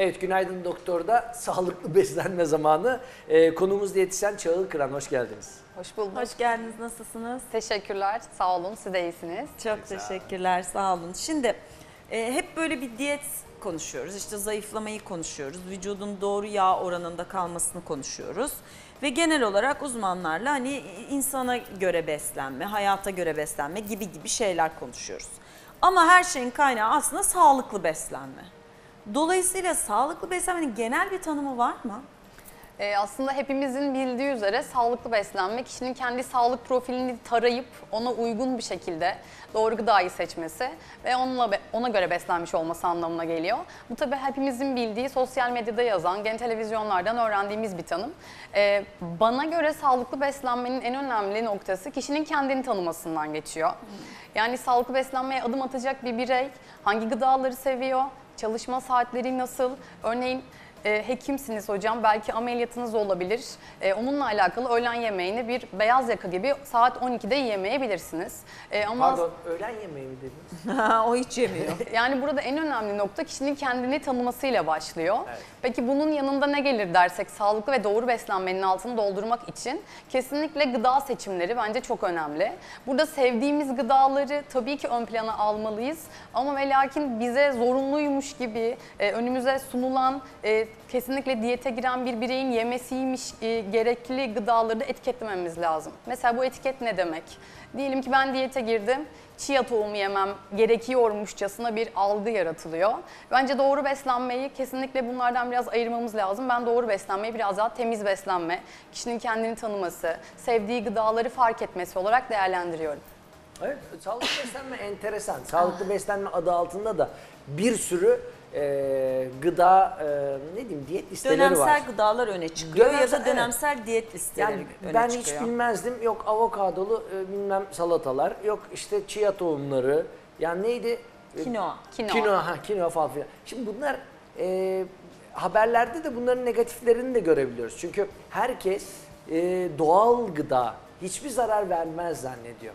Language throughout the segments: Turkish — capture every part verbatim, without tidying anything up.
Evet, Günaydın Doktor'da sağlıklı beslenme zamanı. Ee, konuğumuz diyetisyen Çağıl Kıran. Hoş geldiniz. Hoş bulduk. Hoş geldiniz. Nasılsınız? Teşekkürler. Sağ olun. Siz de iyisiniz. Çok Güzel. teşekkürler. Sağ olun. Şimdi e, hep böyle bir diyet konuşuyoruz. İşte zayıflamayı konuşuyoruz. Vücudun doğru yağ oranında kalmasını konuşuyoruz. Ve genel olarak uzmanlarla hani insana göre beslenme, hayata göre beslenme gibi gibi şeyler konuşuyoruz. Ama her şeyin kaynağı aslında sağlıklı beslenme. Dolayısıyla sağlıklı beslenmenin genel bir tanımı var mı? Ee, aslında hepimizin bildiği üzere sağlıklı beslenme kişinin kendi sağlık profilini tarayıp ona uygun bir şekilde doğru gıdayı seçmesi ve onunla ona göre beslenmiş olması anlamına geliyor. Bu tabii hepimizin bildiği, sosyal medyada yazan, gene televizyonlardan öğrendiğimiz bir tanım. Ee, bana göre sağlıklı beslenmenin en önemli noktası kişinin kendini tanımasından geçiyor. Yani sağlıklı beslenmeye adım atacak bir birey hangi gıdaları seviyor? Çalışma saatleri nasıl? Örneğin e, hekimsiniz hocam, belki ameliyatınız olabilir. E, onunla alakalı öğlen yemeğini bir beyaz yaka gibi saat on ikide yiyemeyebilirsiniz. E, ama Pardon, öğlen yemeği mi dediniz? O hiç yemiyor. Yani burada en önemli nokta kişinin kendini tanımasıyla başlıyor. Evet. Peki bunun yanında ne gelir dersek, sağlıklı ve doğru beslenmenin altını doldurmak için kesinlikle gıda seçimleri bence çok önemli. Burada sevdiğimiz gıdaları tabii ki ön plana almalıyız ama ve lakin bize zorunluymuş gibi e, önümüze sunulan, e, kesinlikle diyete giren bir bireyin yemesiymiş e, gerekli gıdaları da etiketlememiz lazım. Mesela bu etiket ne demek? Diyelim ki ben diyete girdim, chia tohumu yemem gerekiyormuşçasına bir algı yaratılıyor. Bence doğru beslenmeyi kesinlikle bunlardan biraz ayırmamız lazım. Ben doğru beslenmeyi biraz daha temiz beslenme, kişinin kendini tanıması, sevdiği gıdaları fark etmesi olarak değerlendiriyorum. Evet, sağlıklı beslenme enteresan. Sağlıklı beslenme adı altında da bir sürü E, gıda, e, ne diyeyim, diyet listeleri dönemsel var. Dönemsel gıdalar öne çıkıyor dönemsel, ya da dönemsel evet. diyet listeleri yani öne ben çıkıyor. Ben hiç bilmezdim, yok avokadolu e, bilmem salatalar, yok işte chia tohumları, yani neydi? Kinoa. Kinoa, Kinoa, ha, kinoa falan filan. Şimdi bunlar e, haberlerde de bunların negatiflerini de görebiliyoruz. Çünkü herkes e, doğal gıda hiçbir zarar vermez zannediyor.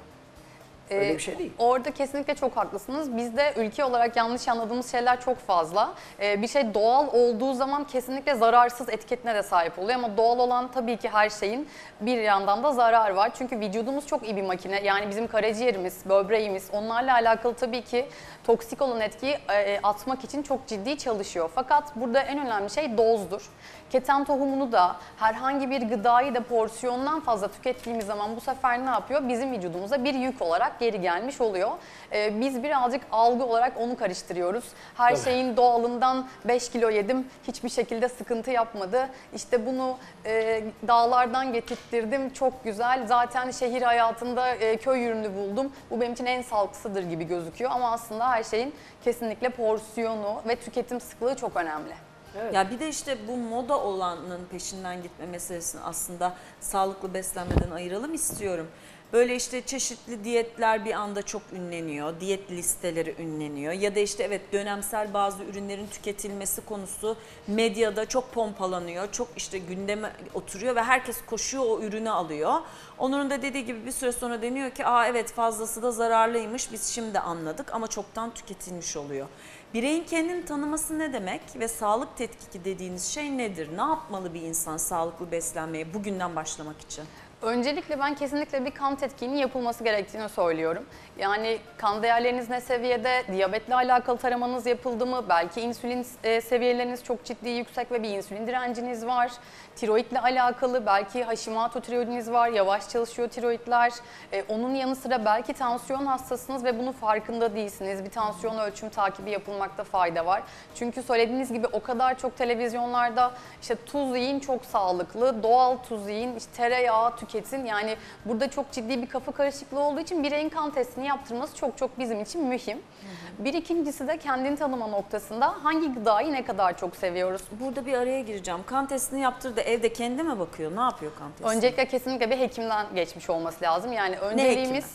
Öyle bir şey değil. Ee, orada kesinlikle çok haklısınız. Bizde ülke olarak yanlış anladığımız şeyler çok fazla. Ee, bir şey doğal olduğu zaman kesinlikle zararsız etiketine de sahip oluyor. Ama doğal olan tabii ki her şeyin bir yandan da zarar var. Çünkü vücudumuz çok iyi bir makine. Yani bizim karaciğerimiz, böbreğimiz, onlarla alakalı tabii ki toksik olan etkiyi e, atmak için çok ciddi çalışıyor. Fakat burada en önemli şey dozdur. Keten tohumunu da herhangi bir gıdayı da porsiyondan fazla tükettiğimiz zaman bu sefer ne yapıyor? Bizim vücudumuza bir yük olarak geri gelmiş oluyor. Ee, biz birazcık algı olarak onu karıştırıyoruz. Her Tabii. şeyin doğalından beş kilo yedim, hiçbir şekilde sıkıntı yapmadı. İşte bunu e, dağlardan getirttirdim, çok güzel. Zaten şehir hayatında e, köy ürünü buldum. Bu benim için en sağlıklısıdır gibi gözüküyor. Ama aslında her şeyin kesinlikle porsiyonu ve tüketim sıklığı çok önemli. Evet. Ya bir de işte bu moda olanın peşinden gitme meselesini aslında sağlıklı beslenmeden ayıralım istiyorum. Böyle işte çeşitli diyetler bir anda çok ünleniyor, diyet listeleri ünleniyor ya da işte evet dönemsel bazı ürünlerin tüketilmesi konusu medyada çok pompalanıyor, çok işte gündeme oturuyor ve herkes koşuyor o ürünü alıyor. Onur'un da dediği gibi bir süre sonra deniyor ki aa evet fazlası da zararlıymış, biz şimdi anladık ama çoktan tüketilmiş oluyor. Bireyin kendini tanıması ne demek ve sağlık tetkiki dediğiniz şey nedir? Ne yapmalı bir insan sağlıklı beslenmeye bugünden başlamak için? Öncelikle ben kesinlikle bir kan tetkikinin yapılması gerektiğini söylüyorum. Yani kan değerleriniz ne seviyede, diyabetle alakalı taramanız yapıldı mı, belki insülin seviyeleriniz çok ciddi yüksek ve bir insülin direnciniz var. Tiroidle alakalı belki Hashimoto tiroidiniz var, yavaş çalışıyor tiroidler. Ee, onun yanı sıra belki tansiyon hastasınız ve bunun farkında değilsiniz. Bir tansiyon ölçüm takibi yapılmakta fayda var. Çünkü söylediğiniz gibi o kadar çok televizyonlarda işte tuz yiyin çok sağlıklı, doğal tuz yiyin, işte tereyağı tüketin. Yani burada çok ciddi bir kafa karışıklığı olduğu için bireyin kan testini yaptırması çok çok bizim için mühim. Hı hı. Bir ikincisi de kendini tanıma noktasında hangi gıdayı ne kadar çok seviyoruz? Burada bir araya gireceğim. Kan testini yaptırdı, evde kendi mi bakıyor? Ne yapıyor kan testini? Öncelikle kesinlikle bir hekimden geçmiş olması lazım. Yani önceliğimiz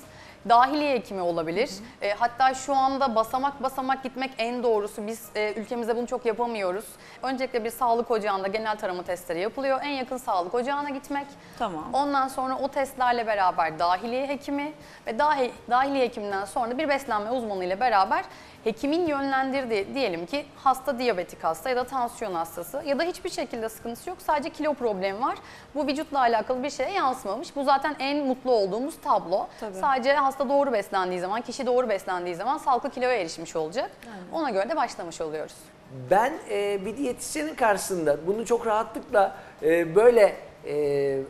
dahiliye hekimi olabilir. Hı hı. E, hatta şu anda basamak basamak gitmek en doğrusu. Biz e, ülkemizde bunu çok yapamıyoruz. Öncelikle bir sağlık ocağında genel tarama testleri yapılıyor. En yakın sağlık ocağına gitmek. Tamam. Ondan sonra o testlerle beraber dahiliye hekimi ve dahi, dahiliye hekiminden sonra bir beslenme uzmanı ile beraber Hekimin yönlendirdiği, diyelim ki hasta diyabetik hasta ya da tansiyon hastası ya da hiçbir şekilde sıkıntısı yok, sadece kilo problemi var. Bu vücutla alakalı bir şeye yansımamış. Bu zaten en mutlu olduğumuz tablo. Tabii. Sadece hasta doğru beslendiği zaman, kişi doğru beslendiği zaman sağlıklı kiloya erişmiş olacak. Aynen. Ona göre de başlamış oluyoruz. Ben e, bir diyetisyenin karşısında bunu çok rahatlıkla e, böyle e,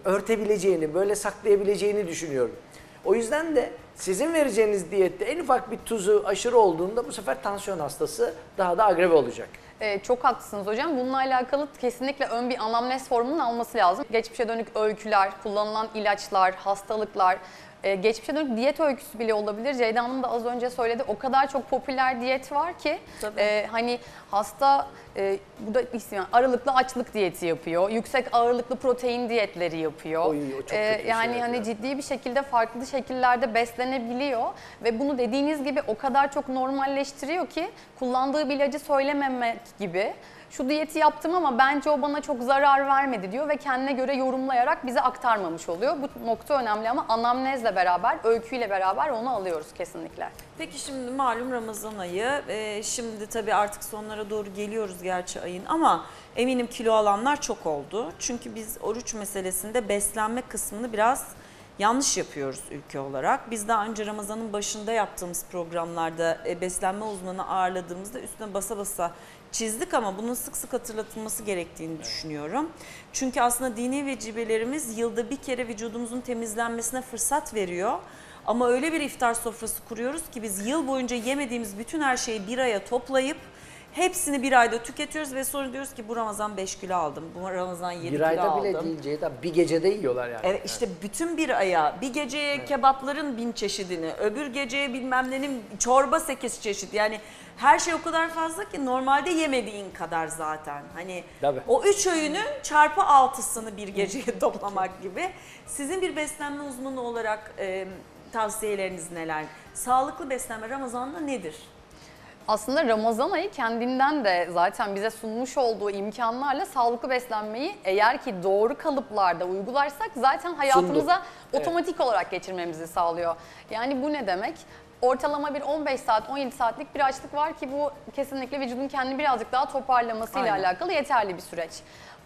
örtebileceğini, böyle saklayabileceğini düşünüyorum. O yüzden de sizin vereceğiniz diyette en ufak bir tuzu aşırı olduğunda bu sefer tansiyon hastası daha da agrave olacak. Ee, çok haklısınız hocam. Bununla alakalı kesinlikle ön bir anamnez formunun alması lazım. Geçmişe dönük öyküler, kullanılan ilaçlar, hastalıklar, Ee, geçmişe dönük diyet öyküsü bile olabilir. Ceyda Hanım da az önce söyledi. O kadar çok popüler diyet var ki e, hani hasta e, bu da isim, yani aralıklı açlık diyeti yapıyor. Yüksek ağırlıklı protein diyetleri yapıyor. Oy, ee, yani şey hani yani. Ciddi bir şekilde farklı şekillerde beslenebiliyor ve bunu dediğiniz gibi o kadar çok normalleştiriyor ki kullandığı bir ilacı söylememek gibi. Şu diyeti yaptım ama bence o bana çok zarar vermedi diyor ve kendine göre yorumlayarak bize aktarmamış oluyor. Bu nokta önemli ama anamnezle beraber, öyküyle beraber onu alıyoruz kesinlikle. Peki şimdi malum Ramazan ayı, ee, şimdi tabii artık sonlara doğru geliyoruz gerçi ayın ama eminim kilo alanlar çok oldu. Çünkü biz oruç meselesinde beslenme kısmını biraz yanlış yapıyoruz ülke olarak. Biz daha önce Ramazan'ın başında yaptığımız programlarda beslenme uzmanı ağırladığımızda üstüne basa basa çizdik ama bunun sık sık hatırlatılması gerektiğini düşünüyorum. Çünkü aslında dini vecibelerimiz yılda bir kere vücudumuzun temizlenmesine fırsat veriyor. Ama öyle bir iftar sofrası kuruyoruz ki biz yıl boyunca yemediğimiz bütün her şeyi bir aya toplayıp hepsini bir ayda tüketiyoruz ve sonra diyoruz ki bu Ramazan beş kilo aldım, bu Ramazan yedi kilo aldım. Bir ayda bile değil Ceyda, bir gecede yiyorlar yani. Evet işte bütün bir aya, bir geceye evet. Kebapların bin çeşidini, öbür geceye bilmem nenin çorba sekiz çeşit yani her şey o kadar fazla ki normalde yemediğin kadar zaten. Hani tabii. O üç öğünün çarpı altısını bir geceye toplamak gibi. Sizin bir beslenme uzmanı olarak e, tavsiyeleriniz neler? Sağlıklı beslenme Ramazan'da nedir? Aslında Ramazan ayı kendinden de zaten bize sunmuş olduğu imkanlarla sağlıklı beslenmeyi eğer ki doğru kalıplarda uygularsak zaten hayatımıza Sundu. otomatik evet. olarak geçirmemizi sağlıyor. Yani bu ne demek? Ortalama bir on beş saat on yedi saatlik bir açlık var ki bu kesinlikle vücudun kendini birazcık daha toparlamasıyla Aynen. alakalı yeterli bir süreç.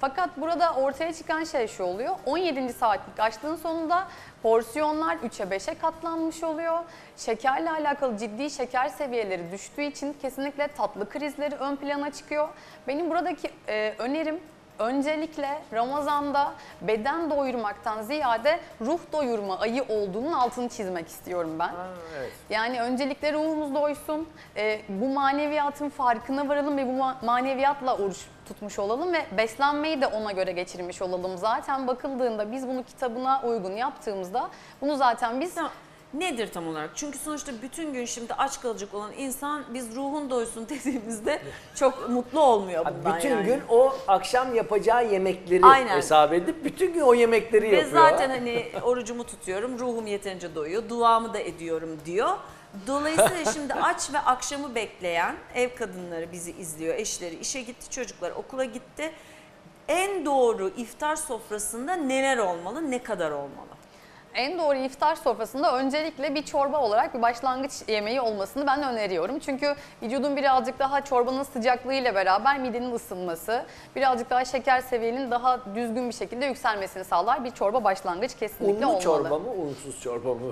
Fakat burada ortaya çıkan şey şu oluyor, on yedinci saatlik açlığın sonunda porsiyonlar üçe beşe katlanmış oluyor. Şekerle alakalı ciddi şeker seviyeleri düştüğü için kesinlikle tatlı krizleri ön plana çıkıyor. Benim buradaki e, önerim öncelikle Ramazan'da beden doyurmaktan ziyade ruh doyurma ayı olduğunun altını çizmek istiyorum ben. Ha, evet. Yani öncelikle ruhumuz doysun, e, bu maneviyatın farkına varalım ve bu ma maneviyatla oruç tutmuş olalım ve beslenmeyi de ona göre geçirmiş olalım. Zaten bakıldığında biz bunu kitabına uygun yaptığımızda bunu zaten biz... Ya, nedir tam olarak? Çünkü sonuçta bütün gün şimdi aç kalacak olan insan biz ruhun doysun dediğimizde çok mutlu olmuyor bundan. Bütün yani. Gün o akşam yapacağı yemekleri Aynen. hesap edip bütün gün o yemekleri Ve yapıyor. Ve zaten hani orucumu tutuyorum, ruhum yeterince doyuyor, duamı da ediyorum diyor. Dolayısıyla şimdi aç ve akşamı bekleyen ev kadınları bizi izliyor. Eşleri işe gitti, çocuklar okula gitti. En doğru iftar sofrasında neler olmalı, ne kadar olmalı? En doğru iftar sofrasında öncelikle bir çorba olarak bir başlangıç yemeği olmasını ben öneriyorum. Çünkü vücudun birazcık daha çorbanın sıcaklığıyla beraber midenin ısınması, birazcık daha şeker seviyenin daha düzgün bir şekilde yükselmesini sağlar. Bir çorba başlangıç kesinlikle Unlu olmalı. Unlu çorba mı, unsuz çorba mı?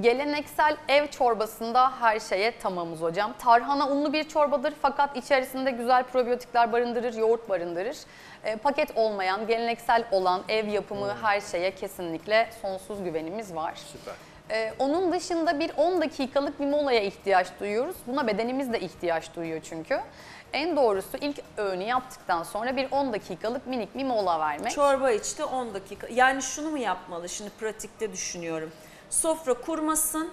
Geleneksel ev çorbasında her şeye tamamız hocam. Tarhana unlu bir çorbadır fakat içerisinde güzel probiyotikler barındırır, yoğurt barındırır. E, paket olmayan, geleneksel olan ev yapımı hmm. her şeye kesinlikle sonsuz güvenimiz var. Süper. E, onun dışında bir on dakikalık bir molaya ihtiyaç duyuyoruz. Buna bedenimiz de ihtiyaç duyuyor çünkü. En doğrusu ilk öğünü yaptıktan sonra bir on dakikalık minik bir mola vermek. Çorba içti on dakika. Yani şunu mu yapmalı? Şimdi pratikte düşünüyorum. Sofra kurmasın,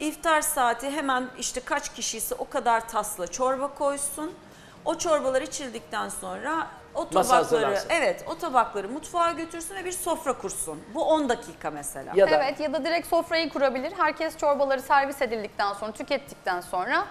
iftar saati hemen işte kaç kişiyse o kadar tasla çorba koysun. O çorbalar içildikten sonra o tabakları, evet, o tabakları mutfağa götürsün ve bir sofra kursun. Bu on dakika mesela. Ya da, evet ya da direkt sofrayı kurabilir. Herkes çorbaları servis edildikten sonra, tükettikten sonra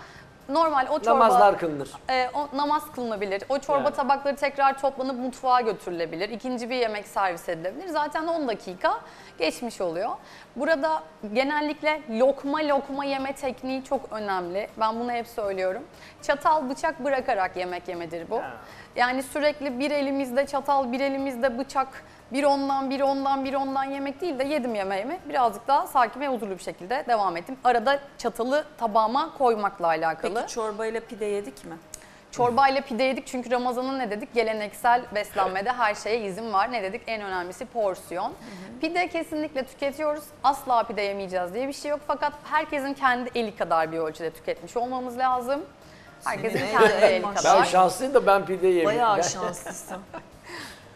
normal o çorba... Namazlar kılınır. E, o, namaz kılınabilir. O çorba yani. Tabakları tekrar toplanıp mutfağa götürülebilir. İkinci bir yemek servis edilebilir. Zaten on dakika geçmiş oluyor. Burada genellikle lokma lokma yeme tekniği çok önemli. Ben bunu hep söylüyorum. Çatal bıçak bırakarak yemek yemedir bu. Yani, yani sürekli bir elimizde çatal, bir elimizde bıçak... Bir ondan, bir ondan, bir ondan yemek değil de yedim yemeğimi. Birazcık daha sakin ve huzurlu bir şekilde devam ettim. Arada çatalı tabağıma koymakla alakalı. Peki çorbayla pide yedik mi? Çorbayla pide yedik çünkü Ramazan'ın ne dedik? Geleneksel beslenmede her şeye izin var. Ne dedik? En önemlisi porsiyon. Hı hı. Pide kesinlikle tüketiyoruz. Asla pide yemeyeceğiz diye bir şey yok. Fakat herkesin kendi eli kadar bir ölçüde tüketmiş olmamız lazım. Herkesin Sine kendi eli kadar. Ben şanslıyım da ben pide yemeyeyim. Bayağı şanslısın.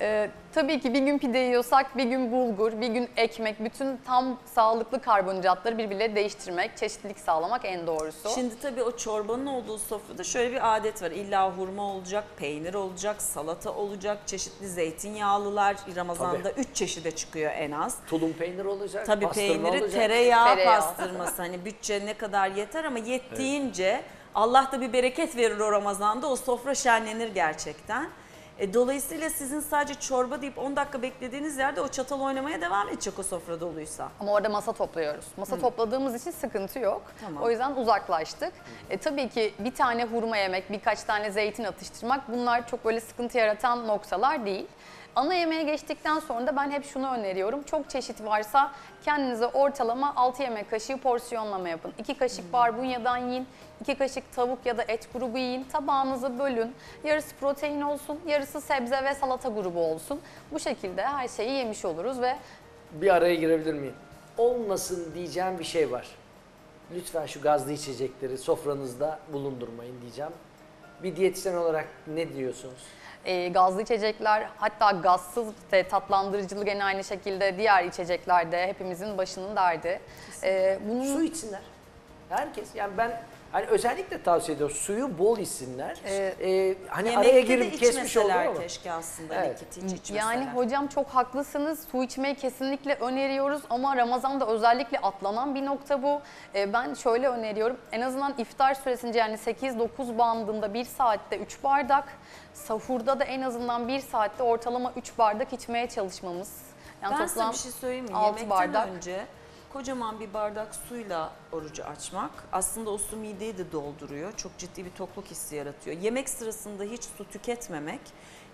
Ee, tabii ki bir gün pide yiyorsak bir gün bulgur, bir gün ekmek, bütün tam sağlıklı karbonhidratları birbirle değiştirmek, çeşitlilik sağlamak en doğrusu. Şimdi tabii o çorbanın olduğu sofrada şöyle bir adet var. İlla hurma olacak, peynir olacak, salata olacak, çeşitli zeytinyağlılar. Ramazan'da üç çeşide çıkıyor en az. Tulum peynir olacak, tabii pastırma peyniri, olacak. Tereyağı, tereyağı pastırması. Hani bütçe ne kadar yeter ama yettiğince evet. Allah da bir bereket verir o Ramazan'da. O sofra şenlenir gerçekten. Dolayısıyla sizin sadece çorba deyip on dakika beklediğiniz yerde o çatal oynamaya devam edecek o sofra doluysa. Ama orada masa topluyoruz. Masa Hı. topladığımız için sıkıntı yok. Tamam. O yüzden uzaklaştık. E, tabii ki bir tane hurma yemek, birkaç tane zeytin atıştırmak bunlar çok böyle sıkıntı yaratan noktalar değil. Ana yemeğe geçtikten sonra da ben hep şunu öneriyorum. Çok çeşit varsa kendinize ortalama altı yemek kaşığı porsiyonlama yapın. iki kaşık barbunyadan yiyin, iki kaşık tavuk ya da et grubu yiyin. Tabağınızı bölün. Yarısı protein olsun, yarısı sebze ve salata grubu olsun. Bu şekilde her şeyi yemiş oluruz ve... Bir araya girebilir miyim? Olmasın diyeceğim bir şey var. Lütfen şu gazlı içecekleri sofranızda bulundurmayın diyeceğim. Bir diyetisyen olarak ne diyorsunuz? E, gazlı içecekler hatta gazsız de, tatlandırıcılı gene aynı şekilde diğer içeceklerde hepimizin başının derdi. E, bunun... Su içsinler. Herkes yani ben hani özellikle tavsiye ediyorum suyu bol içsinler. E, e, hani araya girip kesmiş olur ama. Keşke aslında evet. hiç yani hocam çok haklısınız. Su içmeyi kesinlikle öneriyoruz ama Ramazan'da özellikle atlanan bir nokta bu. E, ben şöyle öneriyorum. En azından iftar süresince yani sekiz dokuz bandında bir saatte üç bardak. Sahurda da en azından bir saatte ortalama üç bardak içmeye çalışmamız. Yani ben size bir şey söyleyeyim mi? Yemekten önce kocaman bir bardak suyla orucu açmak aslında o su mideyi de dolduruyor. Çok ciddi bir tokluk hissi yaratıyor. Yemek sırasında hiç su tüketmemek.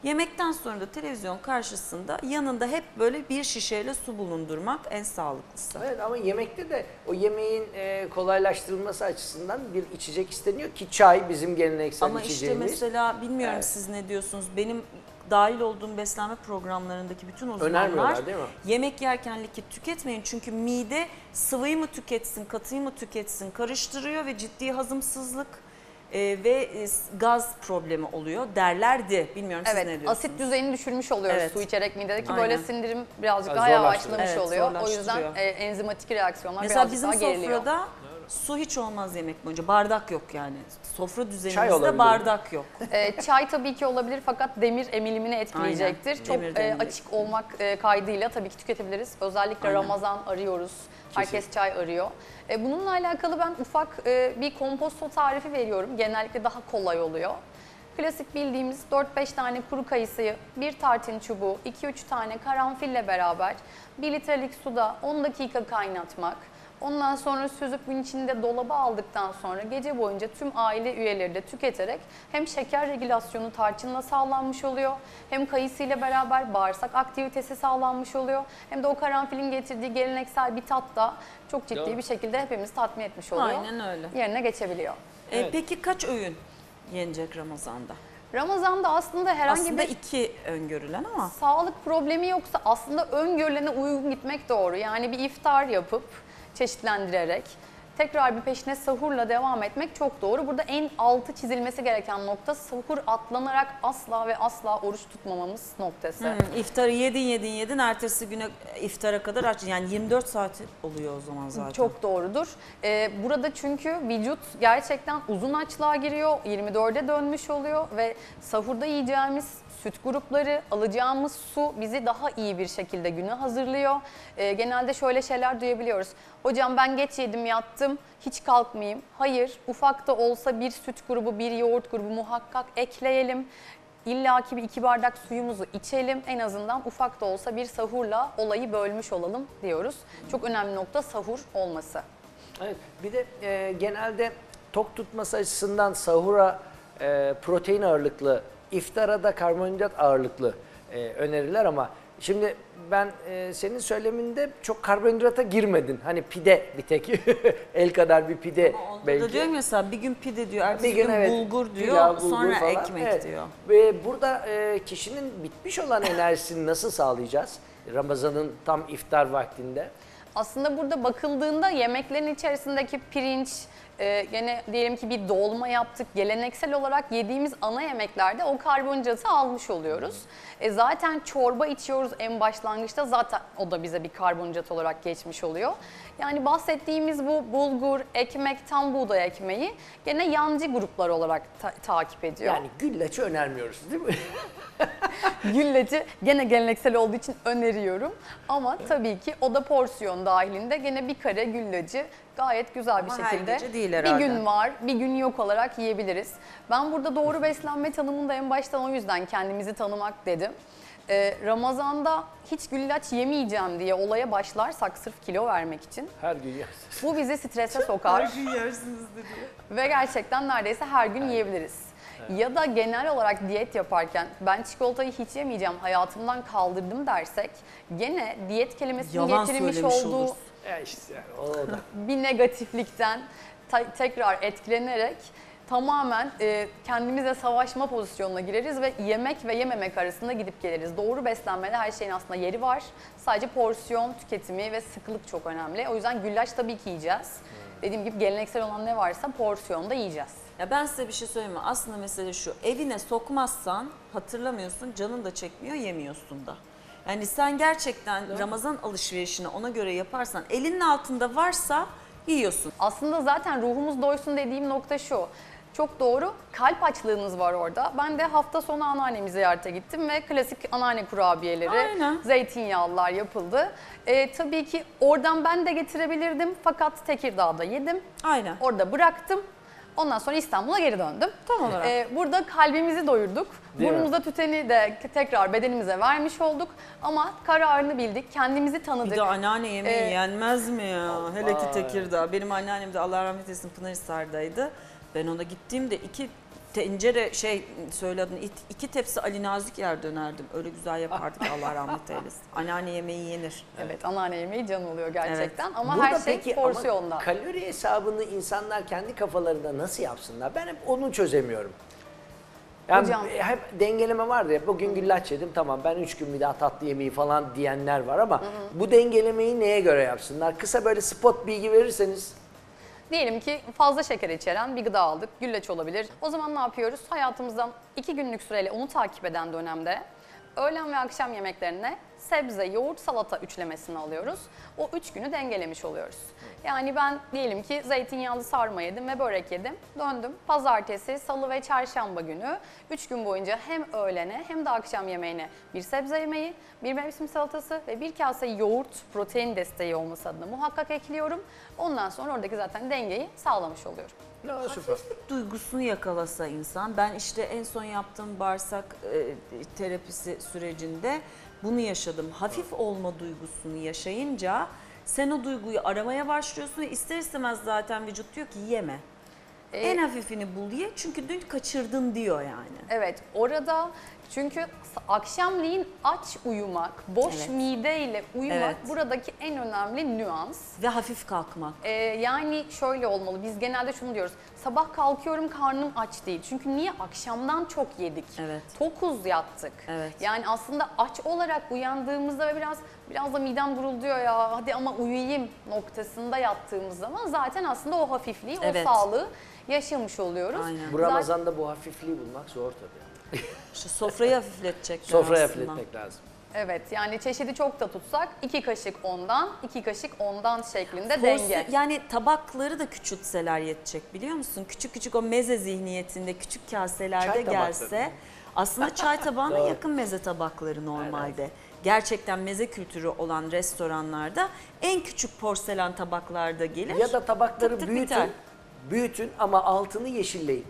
Yemekten sonra da televizyon karşısında yanında hep böyle bir şişeyle su bulundurmak en sağlıklısı. Evet ama yemekte de o yemeğin kolaylaştırılması açısından bir içecek isteniyor ki çay bizim geleneksel ama içeceğimiz. Ama işte mesela bilmiyorum evet. siz ne diyorsunuz benim dahil olduğum beslenme programlarındaki bütün uzmanlar yemek yerken likit tüketmeyin çünkü mide sıvıyı mı tüketsin katıyı mı tüketsin karıştırıyor ve ciddi hazımsızlık Ee, ve gaz problemi oluyor derlerdi. Bilmiyorum evet, siz ne diyorsunuz? Asit düzeyini düşürmüş oluyoruz evet. su içerek midedeki Aynen. böyle sindirim birazcık daha yavaşlamış evet, oluyor. O yüzden e, enzimatik reaksiyonlar mesela birazcık daha geriliyor. Mesela bizim sofrada su hiç olmaz yemek boyunca. Bardak yok yani. Sofra düzenimizde bardak yok. E, çay tabii ki olabilir fakat demir emilimini etkileyecektir. Aynen. Çok demir, e, açık demir. olmak e, kaydıyla tabii ki tüketebiliriz. Özellikle Aynen. Ramazan arıyoruz. Herkes Kesin. çay arıyor. E, bununla alakalı ben ufak e, bir komposto tarifi veriyorum. Genellikle daha kolay oluyor. Klasik bildiğimiz dört beş tane kuru kayısıyı, bir tarçın çubuğu, iki üç tane karanfille beraber bir litrelik suda on dakika kaynatmak. Ondan sonra süzüp gün içinde dolaba aldıktan sonra gece boyunca tüm aile üyeleri de tüketerek hem şeker regülasyonu tarçınla sağlanmış oluyor, hem kayısıyla beraber bağırsak aktivitesi sağlanmış oluyor, hem de o karanfilin getirdiği geleneksel bir tat da çok ciddi Doğru. bir şekilde hepimiz tatmin etmiş oluyor. Aynen öyle. Yerine geçebiliyor. E, evet. Peki kaç öğün yenecek Ramazan'da? Ramazan'da aslında herhangi aslında bir iki öngörülen ama sağlık problemi yoksa aslında öngörülene uygun gitmek doğru. Yani bir iftar yapıp çeşitlendirerek tekrar bir peşine sahurla devam etmek çok doğru. Burada en altı çizilmesi gereken nokta sahur atlanarak asla ve asla oruç tutmamamız noktası. Hmm, iftarı yedin yedin yedin ertesi güne iftara kadar aç yani yirmi dört saat oluyor o zaman zaten. Çok doğrudur. Ee, burada çünkü vücut gerçekten uzun açlığa giriyor, yirmi dörde dönmüş oluyor ve sahurda yiyeceğimiz süt grupları, alacağımız su bizi daha iyi bir şekilde güne hazırlıyor. E, genelde şöyle şeyler duyabiliyoruz. Hocam ben geç yedim yattım, hiç kalkmayayım. Hayır, ufak da olsa bir süt grubu, bir yoğurt grubu muhakkak ekleyelim. İlla ki bir iki bardak suyumuzu içelim. En azından ufak da olsa bir sahurla olayı bölmüş olalım diyoruz. Çok önemli nokta sahur olması. Evet, bir de e, genelde tok tutması açısından sahura e, protein ağırlıklı, iftara da karbonhidrat ağırlıklı e, öneriler ama şimdi ben e, senin söyleminde çok karbonhidrata girmedin. Hani pide bir tek el kadar bir pide belki. Onda da diyorum ya sana, bir gün pide diyor, ertesi gün, gün evet, bulgur diyor, pilav, bulgur sonra falan. ekmek evet. diyor. Ve burada e, kişinin bitmiş olan enerjisini nasıl sağlayacağız Ramazan'ın tam iftar vaktinde? Aslında burada bakıldığında yemeklerin içerisindeki pirinç, e, gene diyelim ki bir dolma yaptık. Geleneksel olarak yediğimiz ana yemeklerde o karbonhidratı almış oluyoruz. E, zaten çorba içiyoruz en başlangıçta, zaten o da bize bir karbonhidrat olarak geçmiş oluyor. Yani bahsettiğimiz bu bulgur, ekmek, tam buğday ekmeği gene yancı gruplar olarak ta takip ediyor. Yani güllaçı önermiyoruz değil mi? Gülleci gene geleneksel olduğu için öneriyorum ama tabii ki o da porsiyon dahilinde gene bir kare gülleci gayet güzel bir ama şekilde değil bir gün var bir gün yok olarak yiyebiliriz. Ben burada doğru beslenme tanımında en baştan o yüzden kendimizi tanımak dedim. Ee, Ramazan'da hiç güllaç yemeyeceğim diye olaya başlarsak sırf kilo vermek için. Her gün yersiniz. Bu bizi strese sokar. Her gün yersiniz dedi. Ve gerçekten neredeyse her gün her yiyebiliriz. Ya da genel olarak diyet yaparken ben çikolatayı hiç yemeyeceğim, hayatımdan kaldırdım dersek gene diyet kelimesinin getirilmiş olduğu e işte, o da. bir negatiflikten tekrar etkilenerek tamamen e, kendimize savaşma pozisyonuna gireriz ve yemek ve yememek arasında gidip geliriz. Doğru beslenmede her şeyin aslında yeri var. Sadece porsiyon tüketimi ve sıklık çok önemli. O yüzden güllaç tabii ki yiyeceğiz. Dediğim gibi geleneksel olan ne varsa porsiyonda yiyeceğiz. Ya ben size bir şey söyleyeyim mi? Aslında mesele şu, evine sokmazsan hatırlamıyorsun, canın da çekmiyor, yemiyorsun da. Yani sen gerçekten değil Ramazan alışverişini ona göre yaparsan, elinin altında varsa yiyorsun. Aslında zaten ruhumuz doysun dediğim nokta şu, çok doğru, kalp açlığınız var orada. Ben de hafta sonu anneannemi ziyarete gittim ve klasik anneanne kurabiyeleri, aynen, zeytinyağlılar yapıldı. Ee, tabii ki oradan ben de getirebilirdim fakat Tekirdağ'da yedim, aynen, orada bıraktım. Ondan sonra İstanbul'a geri döndüm. Tam olarak. Ee, burada kalbimizi doyurduk. Değil Burnumuza mi? tüteni de tekrar bedenimize vermiş olduk. Ama kararını bildik. Kendimizi tanıdık. Bir de anneanne yemeği ee, yenmez mi ya? Allah. Hele ki Tekirdağ. Benim anneannem de Allah rahmet eylesin Pınarhisar'daydı. Ben ona gittiğimde iki tencere şey söyledim. İki tepsi Ali Nazik yer dönerdim. Öyle güzel yapardık Allah rahmet eylesin. Anneanne yemeği yenir. Evet, evet, anneanne yemeği can oluyor gerçekten. Evet. Ama burada her şey peki, porsiyonda. Ama kalori hesabını insanlar kendi kafalarında nasıl yapsınlar? Ben hep onu çözemiyorum. Yani hocam, hep dengeleme vardı ya, bugün güllaç yedim tamam ben üç gün bir daha tatlı yemeği falan diyenler var ama hı hı. bu dengelemeyi neye göre yapsınlar? Kısa böyle spot bilgi verirseniz. Diyelim ki fazla şeker içeren bir gıda aldık, güllaç olabilir. O zaman ne yapıyoruz? Hayatımızdan iki günlük süreyle onu takip eden dönemde öğlen ve akşam yemeklerine sebze, yoğurt, salata üçlemesini alıyoruz. O üç günü dengelemiş oluyoruz. Yani ben diyelim ki zeytinyağlı sarma yedim ve börek yedim. Döndüm pazartesi, salı ve çarşamba günü üç gün boyunca hem öğlene hem de akşam yemeğine bir sebze yemeği, bir mevsim salatası ve bir kase yoğurt protein desteği olması adına muhakkak ekliyorum. Ondan sonra oradaki zaten dengeyi sağlamış oluyorum. Hafiflik duygusunu yakalasa insan. Ben işte en son yaptığım bağırsak e, terapisi sürecinde bunu yaşadım. Hafif olma duygusunu yaşayınca sen o duyguyu aramaya başlıyorsun ve ister istemez zaten vücut diyor ki yeme. Ee, en hafifini bul diye, çünkü dün kaçırdın diyor yani. Evet, orada çünkü akşamleyin aç uyumak, boş evet. mideyle uyumak evet. buradaki en önemli nüans. Ve hafif kalkmak. Ee, yani şöyle olmalı, biz genelde şunu diyoruz, sabah kalkıyorum karnım aç değil. Çünkü niye? Akşamdan çok yedik, evet. tokuz yattık. Evet. Yani aslında aç olarak uyandığımızda ve biraz biraz da midem gurulduyor ya hadi ama uyuyayım noktasında yattığımız zaman zaten aslında o hafifliği, evet. o sağlığı yaşamış oluyoruz. Aynen. Bu Ramazan'da bu hafifliği bulmak zor tabii. Şu sofrayı hafifletecek. Sofrayı hafifletmek lazım. Evet, yani çeşidi çok da tutsak iki kaşık ondan, iki kaşık ondan şeklinde Porsu, denge. Yani tabakları da küçültseler yetecek biliyor musun? Küçük küçük o meze zihniyetinde küçük kaselerde çay gelse tabakları. Aslında çay tabağına yakın meze tabakları normalde. Evet. Gerçekten meze kültürü olan restoranlarda en küçük porselen tabaklarda gelir. Ya da tabakları tık tık büyütün, biter. büyütün ama altını yeşilleyin.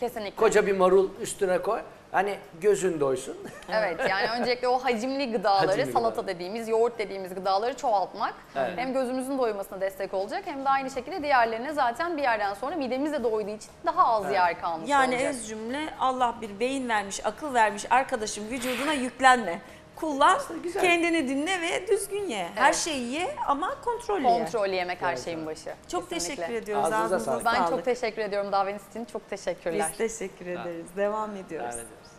Kesinlikle. Koca bir marul üstüne koy. Hani gözün doysun. Evet, yani öncelikle o hacimli gıdaları, hacimli salata gıdaları. dediğimiz, yoğurt dediğimiz gıdaları çoğaltmak. Evet. Hem gözümüzün doymasına destek olacak hem de aynı şekilde diğerlerine zaten bir yerden sonra midemiz de doyduğu için daha az evet. yer kalmış yani olacak. Yani öz cümle, Allah bir beyin vermiş, akıl vermiş arkadaşım, vücuduna yüklenme. Kullan, kendini dinle ve düzgün ye. Evet. Her şeyi ye ama kontrol ye. Kontrol yemek her şeyin başı. Çok Kesinlikle. teşekkür ediyoruz. Ağzınıza sağlık. Ben çok teşekkür ediyorum davetiniz için. Çok teşekkürler. Biz teşekkür ederiz. Devam ediyoruz. Devam ediyoruz.